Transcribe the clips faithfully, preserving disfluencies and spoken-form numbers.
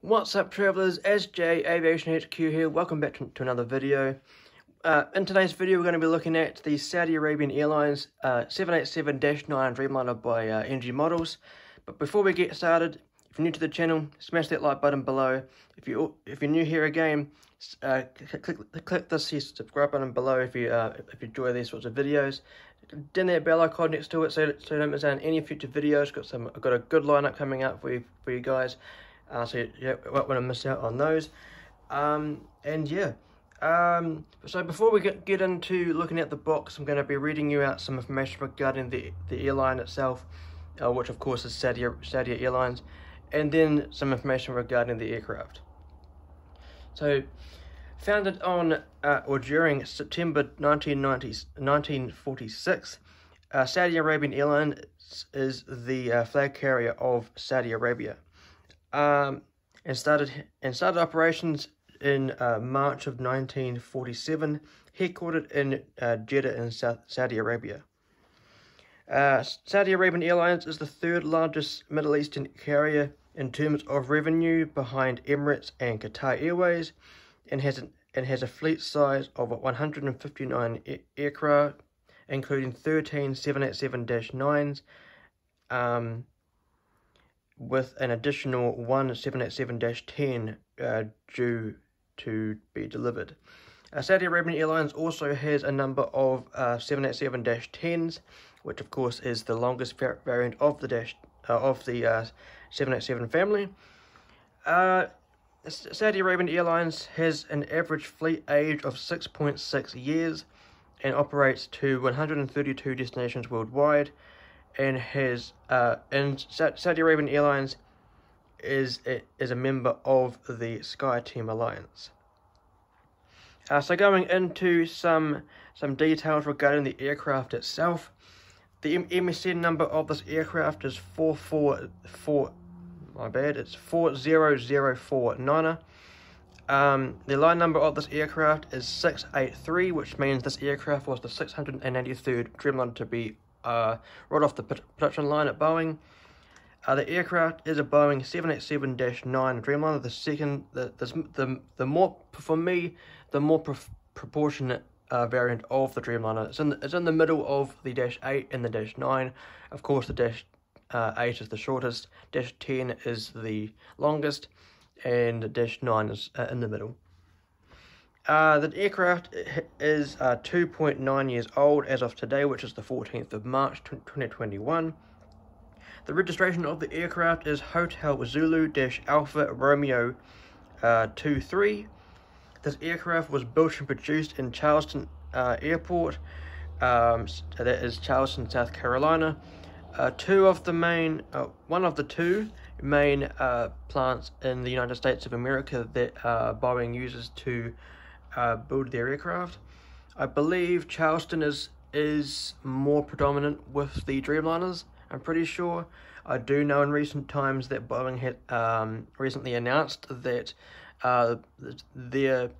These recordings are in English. What's up, travelers? A S J E Aviation H Q here. Welcome back to, to another video. Uh, in today's video, we're going to be looking at the Saudi Arabian Airlines uh, seven eighty-seven dash nine Dreamliner by uh, N G Models. But before we get started, if you're new to the channel, smash that like button below. If you if you're new here again, uh, click click this subscribe button below if you uh, if you enjoy these sorts of videos. Then that bell icon next to it, so so you don't miss out on any future videos. Got some got a good lineup coming up for you for you guys. Uh, so you, you won't want to miss out on those. Um, and yeah, um, so before we get, get into looking at the box, I'm going to be reading you out some information regarding the, the airline itself, uh, which of course is Saudi, Saudi Airlines, and then some information regarding the aircraft. So, founded on uh, or during September nineteen forty-six, uh, Saudi Arabian Airlines is the uh, flag carrier of Saudi Arabia. Um, and started and started operations in uh, March of nineteen forty-seven, headquartered in uh, Jeddah in South, Saudi Arabia. Uh, Saudi Arabian Airlines is the third largest Middle Eastern carrier in terms of revenue behind Emirates and Qatar Airways, and has an, and has a fleet size of one hundred fifty-nine air aircraft, including thirteen seven eighty-seven dash nines. Um, with an additional one seven eighty-seven dash ten uh, due to be delivered. Uh, Saudi Arabian Airlines also has a number of uh, seven eighty-seven dash tens, which of course is the longest variant of the dash uh, of the uh, seven eighty-seven family. Uh, Saudi Arabian Airlines has an average fleet age of six point six years and operates to one hundred thirty-two destinations worldwide. And has uh and Saudi Arabian Airlines is is a member of the Sky Team Alliance. Uh, so going into some some details regarding the aircraft itself, the M S N number of this aircraft is four four four. My bad, it's four zero zero four niner. Um, the line number of this aircraft is six eight three, which means this aircraft was the six hundred and eighty third Dreamliner to be Uh, right off the production line at Boeing. Uh, the aircraft is a Boeing seven eighty-seven dash nine Dreamliner, the second, the the, the, the more, for me, the more pro proportionate uh, variant of the Dreamliner. It's in the, it's in the middle of the dash eight and the dash nine. Of course, the dash uh, eight is the shortest, dash ten is the longest, and dash nine is uh, in the middle. Uh, the aircraft is uh, two point nine years old as of today, which is the fourteenth of March twenty twenty-one. The registration of the aircraft is Hotel Zulu-Alpha Romeo uh, two three. This aircraft was built and produced in Charleston uh, Airport, um, so that is Charleston, South Carolina. Uh, two of the main, uh, one of the two main uh, plants in the United States of America that uh, Boeing uses to Uh, build their aircraft. I believe Charleston is is more predominant with the Dreamliners, I'm pretty sure. I do know in recent times that Boeing had um, recently announced that uh, their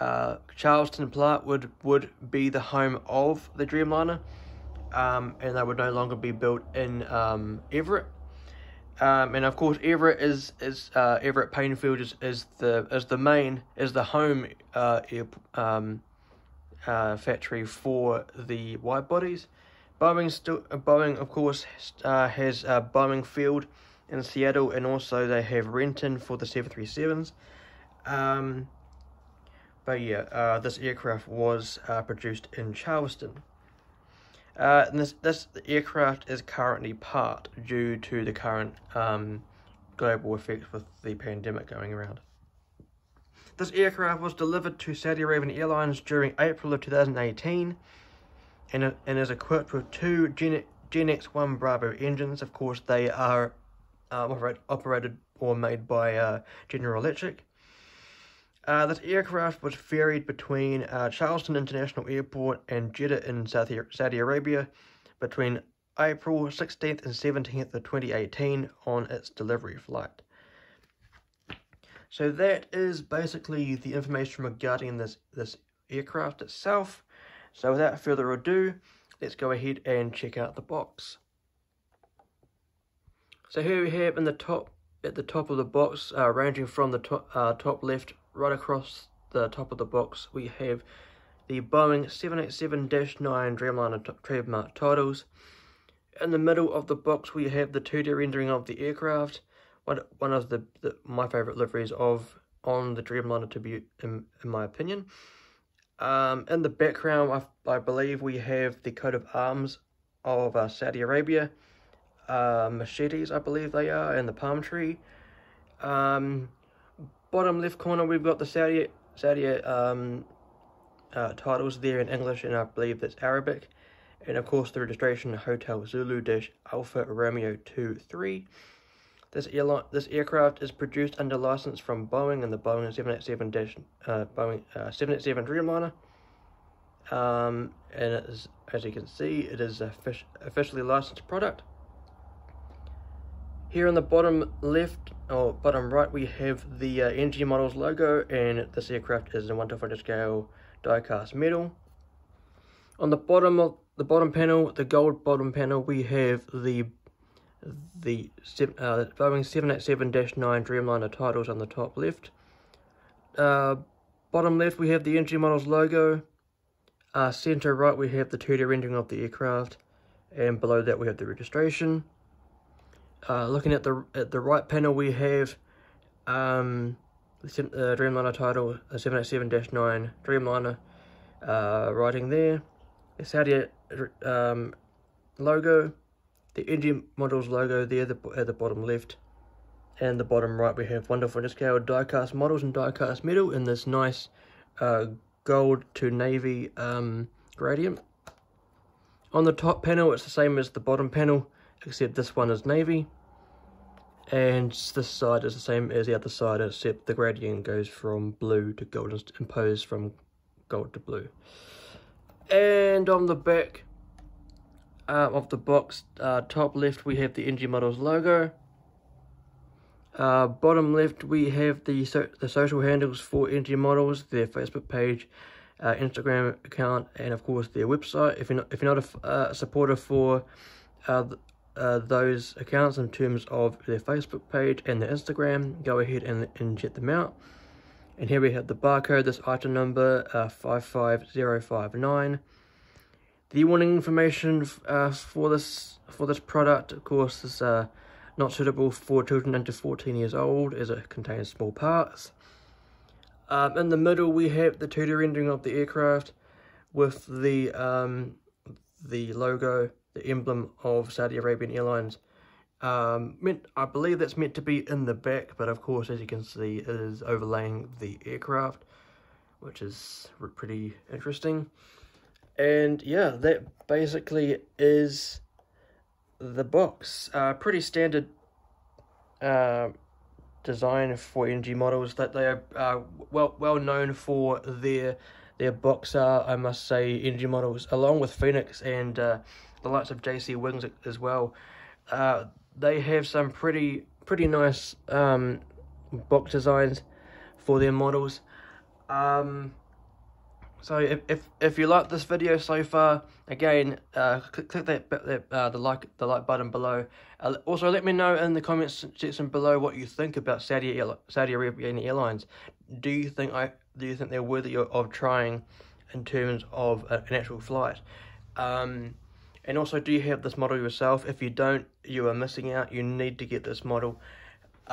uh, Charleston plant would, would be the home of the Dreamliner, um, and they would no longer be built in um, Everett. Um, and of course, Everett is is uh, Everett-Paine Field is, is the is the main is the home uh, air, um, uh, factory for the wide bodies. Boeing still uh, Boeing of course uh, has uh, Boeing Field in Seattle, and also they have Renton for the seven thirty-sevens. Um, but yeah, uh, this aircraft was uh, produced in Charleston. Uh, and this this aircraft is currently parked due to the current um, global effects with the pandemic going around. This aircraft was delivered to Saudi Arabian Airlines during April of two thousand eighteen, and and is equipped with two Gen, Gen X one Bravo engines. Of course, they are um, operate, operated or made by uh, General Electric. Uh, this aircraft was ferried between uh, Charleston International Airport and Jeddah in Saudi, Saudi Arabia between April sixteenth and seventeenth of twenty eighteen on its delivery flight. So that is basically the information regarding this, this aircraft itself. So without further ado, let's go ahead and check out the box. So here we have in the top at the top of the box, uh, ranging from the top, uh, top left right across the top of the box, we have the Boeing seven eighty-seven dash nine Dreamliner trademark titles. In the middle of the box, we have the two D rendering of the aircraft, one, one of the, the my favourite liveries of on the Dreamliner to be, in, in my opinion. Um, in the background, I, I believe we have the coat of arms of uh, Saudi Arabia, uh, machetes, I believe they are, and the palm tree. Um, bottom left corner, we've got the Saudi Saudi um, uh, titles there in English, and I believe that's Arabic. And of course the registration, Hotel Zulu Dash Alpha Romeo two three. This airline, this aircraft is produced under license from Boeing and the Boeing seven eighty-seven dash uh, Boeing uh, seven eighty-seven Dreamliner. Um, and it is, as you can see, it is a fish, officially licensed product. Here on the bottom left or bottom right, we have the uh, N G Models logo, and this aircraft is in one to four hundred scale die-cast metal. On the bottom of the bottom panel, the gold bottom panel, we have the the uh, Boeing seven eighty-seven dash nine Dreamliner titles on the top left. Uh, bottom left, we have the N G Models logo. Uh, center right, we have the two D rendering of the aircraft, and below that we have the registration. Uh, looking at the at the right panel, we have um, the uh, Dreamliner title, the seven eighty-seven dash nine Dreamliner uh, writing there. The Saudi um, logo, the N G Models logo there the, at the bottom left, and the bottom right we have wonderful discount die-cast models and die-cast metal in this nice uh, gold to navy um, gradient. On the top panel, it's the same as the bottom panel, except this one is navy, and this side is the same as the other side, except the gradient goes from blue to golden, imposed from gold to blue. And on the back uh, of the box, uh, top left, we have the N G Models logo. Uh, bottom left, we have the so the social handles for N G Models, their Facebook page, uh, Instagram account, and of course their website. If you're not, if you're not a uh, supporter for uh, th uh, those accounts in terms of their Facebook page and their Instagram, go ahead and, and check them out. And here we have the barcode, this item number uh, five five zero five nine. The warning information uh, for this for this product, of course, is uh, not suitable for children under fourteen years old, as it contains small parts. Um, in the middle, we have the two D rendering of the aircraft with the um, the logo, the emblem of Saudi Arabian Airlines. Um, meant, I believe that's meant to be in the back, but of course, as you can see, it is overlaying the aircraft, which is pretty interesting. And yeah, that basically is the box. Uh, pretty standard uh, design for N G Models, that they are uh, well well known for their their box art, I must say. N G Models, along with Fenix and uh, the likes of Jay Z Wings as well. Uh, They have some pretty pretty nice um, box designs for their models. Um, so if, if if you like this video so far, again uh, click, click that, that uh, the like the like button below. Uh, also, let me know in the comments section below what you think about Saudi Air, Saudi Arabian Airlines. Do you think I do you think they're worthy of trying in terms of an actual flight? Um, And also, do you have this model yourself? If you don't, you are missing out. You need to get this model.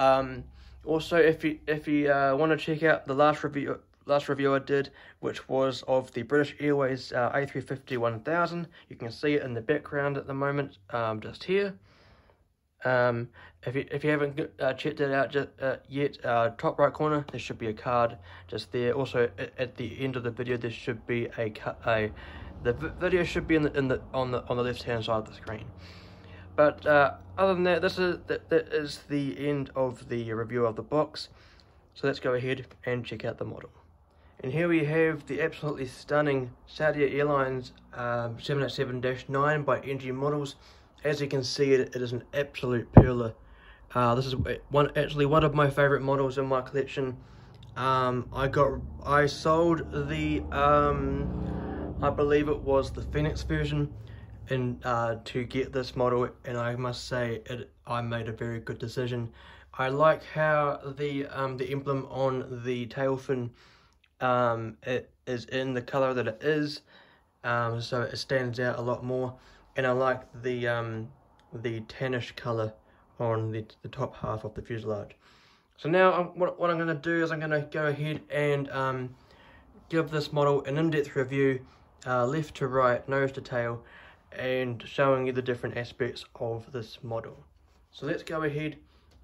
Um, also, if you if you uh, want to check out the last review last review I did, which was of the British Airways uh, A three fifty dash one thousand, you can see it in the background at the moment, um, just here. Um, if you if you haven't uh, checked it out just, uh, yet, uh, top right corner there should be a card just there. Also, at, at the end of the video, there should be a a. The video should be in the in the on the on the left hand side of the screen. But uh, other than that, this is that, that is the end of the review of the box. So let's go ahead and check out the model. And here we have the absolutely stunning Saudi Airlines um, seven eighty-seven dash nine by N G Models. As you can see, it, it is an absolute pearler. Uh, this is one actually one of my favorite models in my collection. Um, I got I sold the. Um, I believe it was the Fenix version, and uh, to get this model, and I must say it, I made a very good decision. I like how the um the emblem on the tail fin um it is in the color that it is, um so it stands out a lot more, and I like the um the tannish color on the the top half of the fuselage. So now I'm, what what I'm going to do is I'm going to go ahead and um give this model an in-depth review, uh, left to right, nose to tail, and showing you the different aspects of this model. So let's go ahead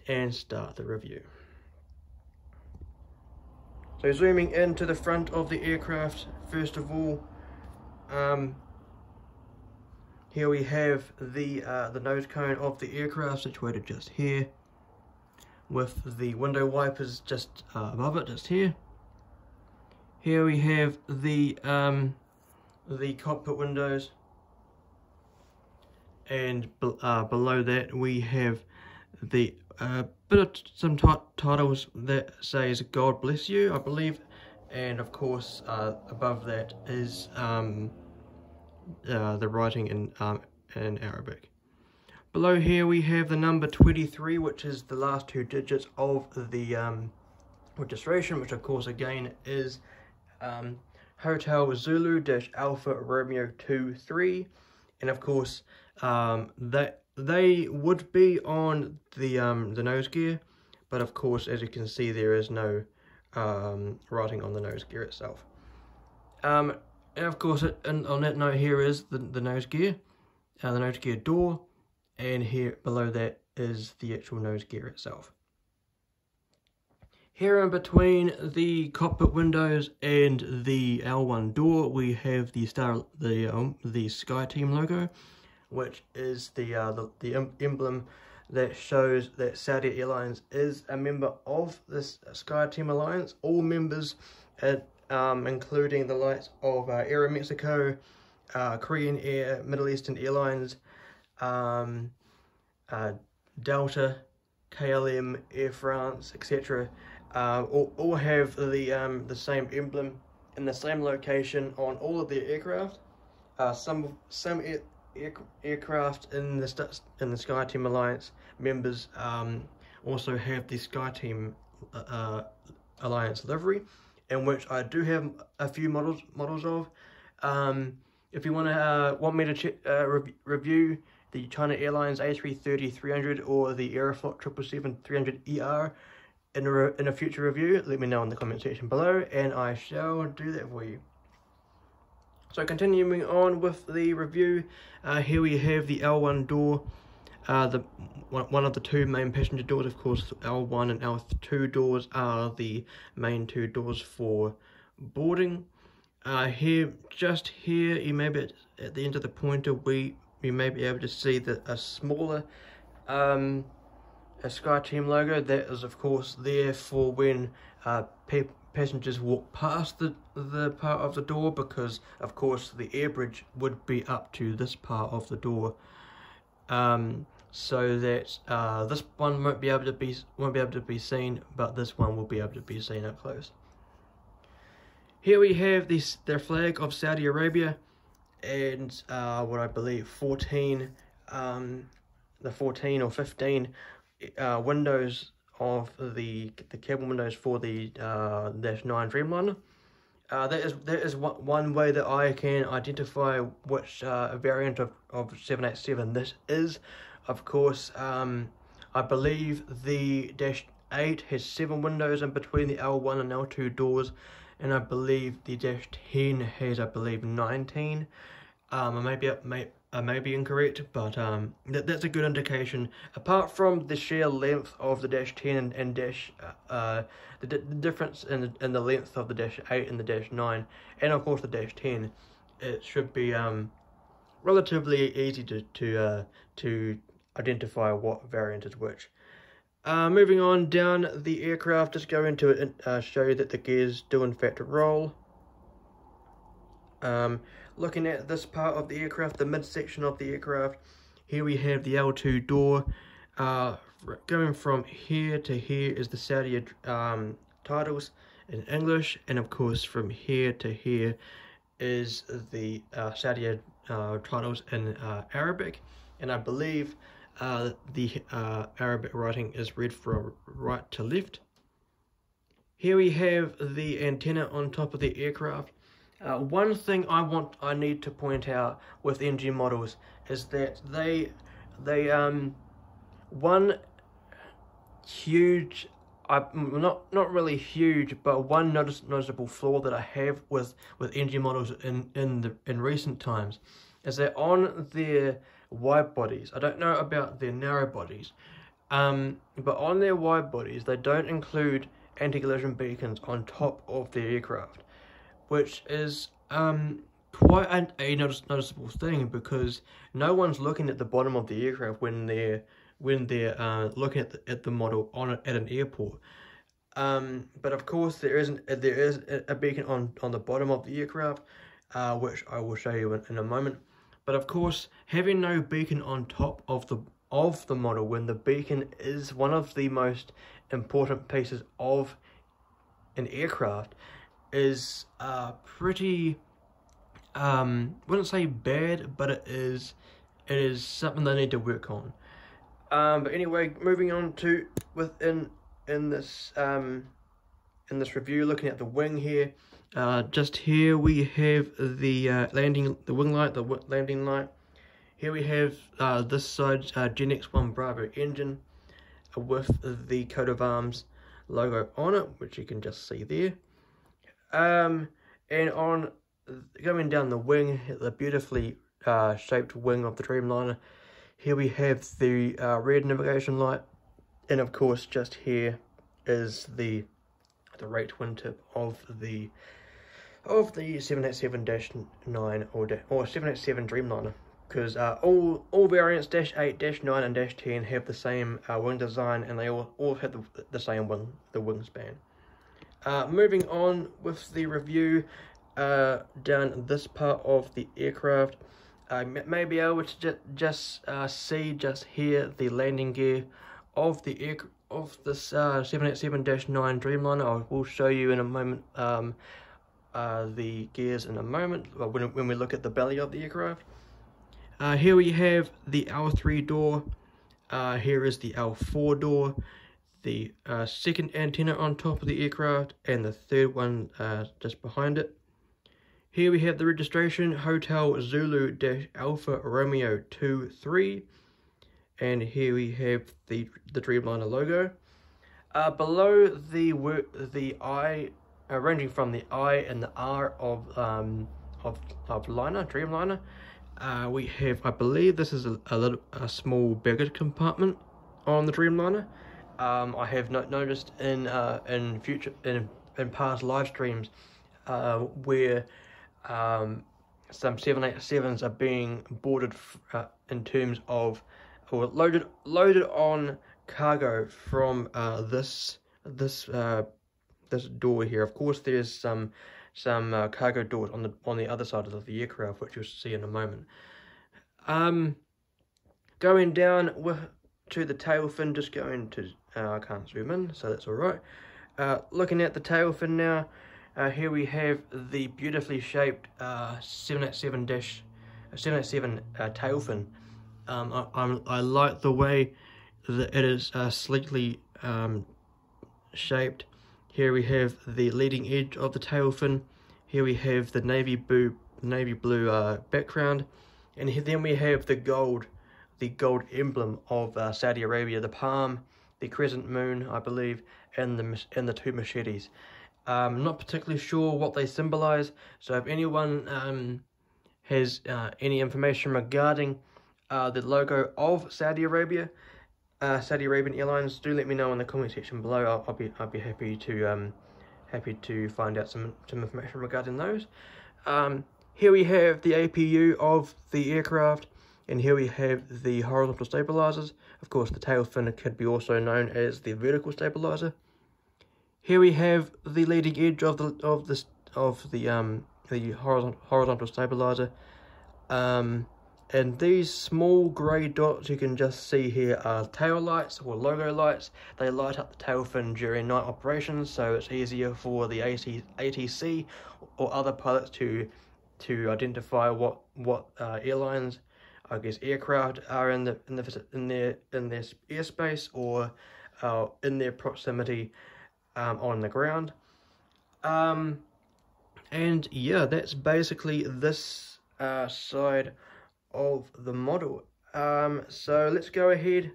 and start the review. So zooming into the front of the aircraft, first of all, um, here we have the uh, the nose cone of the aircraft situated just here, with the window wipers just uh, above it, just here. Here we have the um, the cockpit windows, and uh, below that we have the uh, bit of some titles that says "God bless you," I believe, and of course uh, above that is um, uh, the writing in um, in Arabic. Below here we have the number twenty-three, which is the last two digits of the um, registration, which of course again is Um, Hotel Zulu dash Alpha Romeo two three, and of course um, that they would be on the um, the nose gear, but of course as you can see there is no um, writing on the nose gear itself. Um, and of course it, and on that note here is the, the nose gear, uh, the nose gear door, and here below that is the actual nose gear itself. Here in between the cockpit windows and the L one door, we have the star, the um, the Sky Team logo, which is the uh, the, the emblem that shows that Saudi Airlines is a member of this Sky Team Alliance. All members, at, um, including the likes of uh, Aero Mexico, uh, Korean Air, Middle Eastern Airlines, um, uh, Delta, K L M, Air France, et cetera. Um, all, all have the um, the same emblem in the same location on all of their aircraft. Uh, some some air, air, aircraft in the in the Sky Team Alliance members um, also have the Sky Team uh, Alliance livery, in which I do have a few models models of. Um, if you want to uh, want me to check, uh, re review the China Airlines A three thirty dash three hundred or the Aeroflot seven seven seven dash three hundred E R. In a, in a future review, let me know in the comment section below and I shall do that for you. So continuing on with the review, uh, here we have the L one door, uh, the one of the two main passenger doors. Of course L one and L two doors are the main two doors for boarding. Uh, here, just here, you may be at the end of the pointer, we, we may be able to see that a smaller um, a Sky Team logo that is of course there for when uh, pe passengers walk past the, the part of the door, because of course the air bridge would be up to this part of the door, um, so that uh, this one won't be able to be won't be able to be seen, but this one will be able to be seen up close. Here we have this the flag of Saudi Arabia and uh, what I believe fourteen um, the fourteen or fifteen Uh, windows of the the cabin windows for the uh, Dash nine Dreamliner. Uh, that is that is one, one way that I can identify which uh, variant of of seven eighty-seven this is. Of course, um, I believe the Dash eight has seven windows in between the L one and L two doors, and I believe the Dash ten has I believe nineteen. Um, I may be up, may. I may be incorrect, but um, that, that's a good indication. Apart from the sheer length of the Dash ten and, and Dash, uh, the, the difference in the, in the length of the Dash eight and the Dash nine, and of course the Dash ten, it should be um, relatively easy to to uh, to identify what variant is which. Uh, moving on down the aircraft, just go into it and uh, show you that the gears do in fact roll. Um, looking at this part of the aircraft, the midsection of the aircraft, here we have the L two door. Uh, going from here to here is the Saudi um, titles in English, and of course from here to here is the uh, Saudi uh, titles in uh, Arabic, and I believe Uh, the uh, Arabic writing is read from right to left. Here we have the antenna on top of the aircraft. Uh, one thing I want, I need to point out with N G Models is that they, they um, one huge, I not not really huge, but one notice, noticeable flaw that I have with with N G Models in in the in recent times is that on their wide bodies, I don't know about their narrow bodies, um, but on their wide bodies they don't include anti-collision beacons on top of their aircraft, which is um, quite an, a notice, noticeable thing, because no one's looking at the bottom of the aircraft when they're when they're uh, looking at the, at the model on at an airport. Um, but of course there isn't there is a beacon on on the bottom of the aircraft, uh, which I will show you in, in a moment. But of course, having no beacon on top of the of the model when the beacon is one of the most important pieces of an aircraft is uh, pretty, um, wouldn't say bad, but it is, it is something they need to work on. Um, but anyway, moving on to within in this um, in this review, looking at the wing here. Uh, just here we have the uh, landing, the wing light, the w landing light. Here we have uh, this side's uh, Gen X one Bravo engine with the coat of arms logo on it, which you can just see there. Um, and on going down the wing, the beautifully uh, shaped wing of the Dreamliner. Here we have the uh, red navigation light, and of course, just here is the the right twin tip of the of the seven eighty-seven dash nine or or seven eighty-seven Dreamliner. Because uh, all all variants dash eight, dash nine, and dash ten have the same uh, wing design, and they all all have the, the same wing the wingspan. Uh, moving on with the review, uh, down this part of the aircraft, I may be able to just just uh, see just here the landing gear of the air of this uh, seven eighty-seven dash nine Dreamliner. I will show you in a moment um, uh, the gears in a moment when when we look at the belly of the aircraft. Uh, here we have the L three door, uh, here is the L four door, the uh, second antenna on top of the aircraft, and the third one uh, just behind it. Here we have the registration, Hotel Zulu dash Alpha Romeo two three, and here we have the, the Dreamliner logo. Uh, below the the I, uh, ranging from the I and the R of, um, of, of liner, Dreamliner, Uh, we have, I believe, this is a, a little a small baggage compartment on the Dreamliner. Um, I have not noticed in uh, in future in in past live streams uh, where um, some seven eighty-sevens are being boarded uh, in terms of or loaded loaded on cargo from uh, this this uh, this door here. Of course, there's some. some uh, cargo doors on the on the other side of the aircraft, which you'll see in a moment. Um, going down with, to the tail fin, just going to, uh, I can't zoom in, so that's all right. Uh, looking at the tail fin now, uh, here we have the beautifully shaped uh, seven eighty-seven dash seven eighty-seven uh, tail fin. Um, I, I'm, I like the way that it is uh, sleekly um, shaped. Here we have the leading edge of the tail fin. Here we have the navy blue, navy blue uh, background, and here, then we have the gold, the gold emblem of uh, Saudi Arabia: the palm, the crescent moon, I believe, and the and the two machetes. I'm um, not particularly sure what they symbolise. So if anyone um, has uh, any information regarding uh, the logo of Saudi Arabia, Uh, Saudi Arabian Airlines, do let me know in the comment section below. I'll, I'll be I'll be happy to um happy to find out some some information regarding those. Um, here we have the A P U of the aircraft, and here we have the horizontal stabilizers. Of course, the tail fin could be also known as the vertical stabilizer. Here we have the leading edge of the of the of the um the horizontal horizontal stabilizer. Um. And these small grey dots you can just see here are tail lights or logo lights. They light up the tail fin during night operations, so it's easier for the A T C or other pilots to to identify what what uh, airlines guess aircraft are in the in the in their in their airspace or uh, in their proximity um, on the ground. Um, and yeah, that's basically this uh, side of the model. Um, so let's go ahead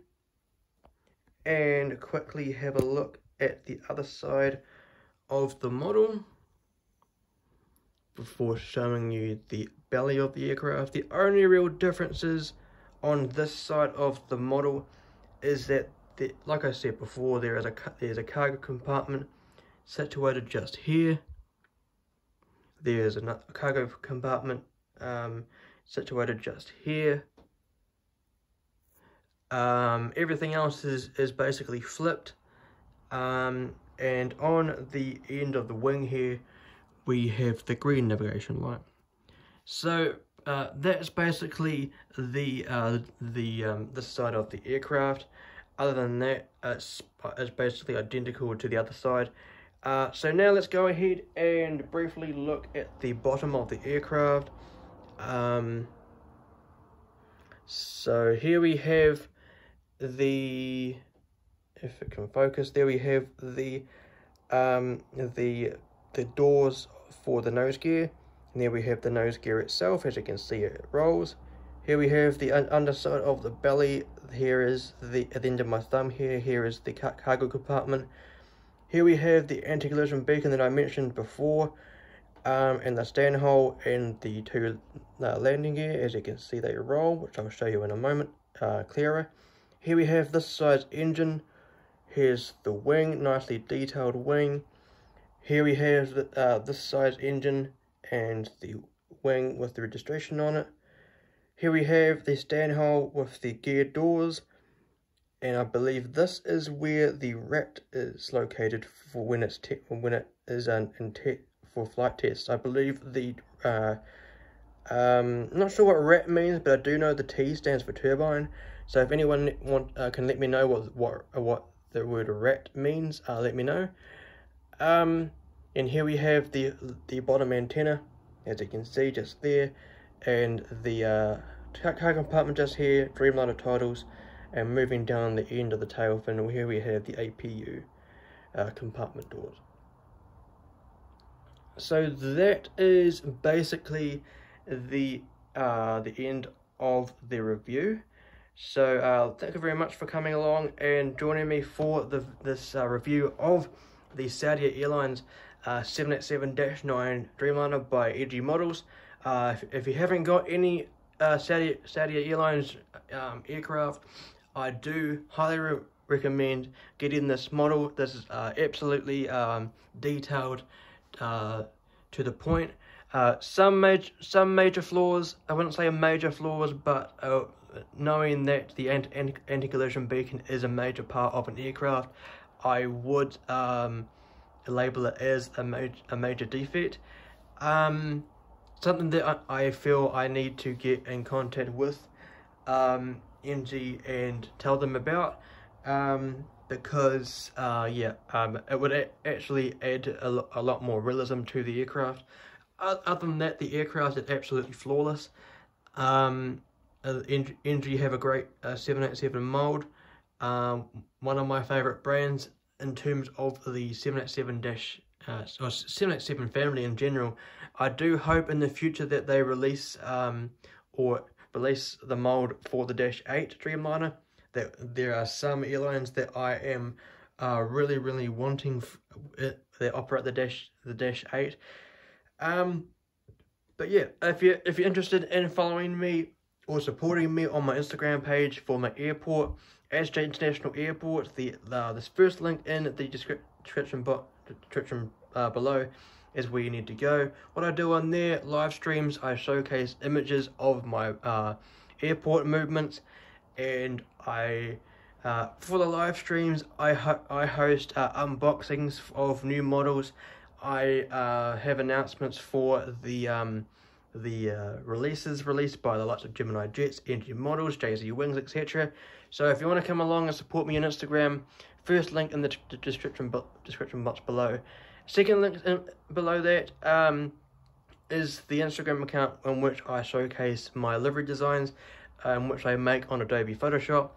and quickly have a look at the other side of the model before showing you the belly of the aircraft. The only real differences on this side of the model is that, the, like I said before, there is a there's a cargo compartment situated just here. There's another cargo compartment um, situated just here. Um, everything else is is basically flipped, um, and on the end of the wing here, we have the green navigation light. So uh, that's basically the uh, the um, this side of the aircraft. Other than that, uh, it's, it's basically identical to the other side. Uh, so now let's go ahead and briefly look at the bottom of the aircraft. Um, so here we have the, if it can focus, there we have the um, the the doors for the nose gear, and there we have the nose gear itself. As you can see, it rolls. Here we have the un underside of the belly. Here is the, at the end of my thumb here, here is the car cargo compartment. Here we have the anti-collision beacon that I mentioned before, um, and the stand hole and the two uh, landing gear. As you can see, they roll, which I'll show you in a moment uh, clearer. Here we have this size engine. Here's the wing, nicely detailed wing. Here we have uh, this size engine and the wing with the registration on it. Here we have the stand hole with the gear doors. And I believe this is where the rat is located for when it's te when it is an in te for flight tests. I believe the uh, um, not sure what rat means, but I do know the T stands for turbine. So if anyone want uh, can let me know what what what the word rat means, uh, let me know. Um, and here we have the the bottom antenna, as you can see just there, and the uh, cargo compartment just here, Dreamliner titles, and moving down the end of the tail fin, here we have the A P U uh, compartment doors. So that is basically the uh, the end of the review. So uh, thank you very much for coming along and joining me for the this uh, review of the Saudi Airlines uh, seven eighty-seven nine Dreamliner by N G Models. Uh, if, if you haven't got any uh, Saudi, Saudi Airlines um, aircraft, I do highly re recommend getting this model. This is uh, absolutely um, detailed uh, to the point. Uh, some, major, some major flaws, I wouldn't say major flaws, but uh, knowing that the anti-collision beacon is a major part of an aircraft, I would um, label it as a, ma a major defect. Um, something that I, I feel I need to get in contact with um, N G and tell them about, um, because uh, yeah, um, it would a actually add a, lo a lot more realism to the aircraft. Other than that, the aircraft is absolutely flawless. Um, N G have a great uh, seven eighty-seven mold. Um, one of my favourite brands in terms of the seven eighty-seven uh, or seven eighty-seven family in general. I do hope in the future that they release um, or release the mould for the dash eight Dreamliner. That there are some airlines that I am uh, really really wanting that operate the dash the dash eight. Um, but yeah, if you if you're interested in following me or supporting me on my Instagram page for my airport, A S J E International Airport, the uh, this first link in the description box description uh, below is where you need to go. What I do on there, live streams, I showcase images of my uh, airport movements, and I uh, for the live streams I ho I host uh, unboxings of new models. I uh, have announcements for the. Um, the uh, releases released by the likes of Gemini Jets, N G Models, Jay-Z Wings, et cetera. So if you want to come along and support me on Instagram, first link in the description bo description box below. Second link in below that um, is the Instagram account in which I showcase my livery designs. um, which I make on Adobe Photoshop.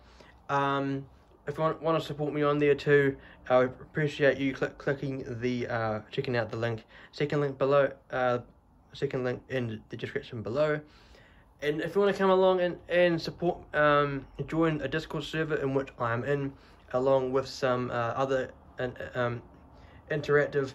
Um, if you want, want to support me on there too, I would appreciate you click, clicking the, uh, checking out the link, second link below, uh, second link in the description below. And if you want to come along and, and support, um, join a Discord server in which I'm in, along with some uh, other uh, um, interactive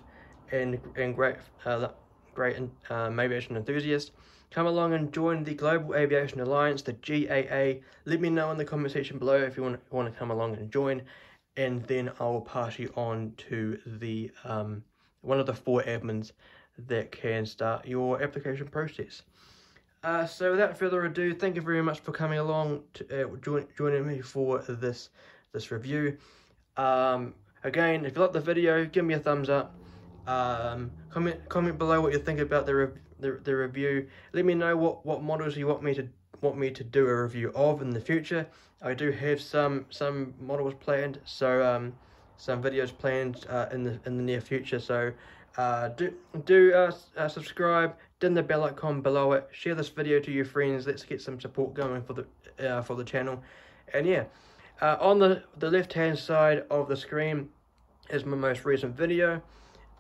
and, and great, uh, great um, aviation enthusiasts, come along and join the Global Aviation Alliance, the G A A. Let me know in the comment section below if you want, want to come along and join, and then I'll pass you on to the um, one of the four admins that can start your application process. Uh, so without further ado, thank you very much for coming along, to, uh, join, joining me for this this review. Um, again, if you like the video, give me a thumbs up. Um, comment comment below what you think about the, re the the review. Let me know what what models you want me to want me to do a review of in the future. I do have some some models planned, so um, some videos planned uh, in the in the near future. So. Uh, do do uh, uh, subscribe, ding the bell icon below it, share this video to your friends. Let's get some support going for the uh, for the channel. And yeah, uh, on the the left hand side of the screen is my most recent video.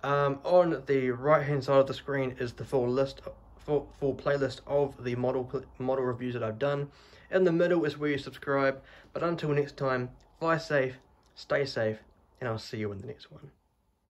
Um, on the right hand side of the screen is the full list, full full playlist of the model model reviews that I've done. In the middle is where you subscribe. But until next time, fly safe, stay safe, and I'll see you in the next one.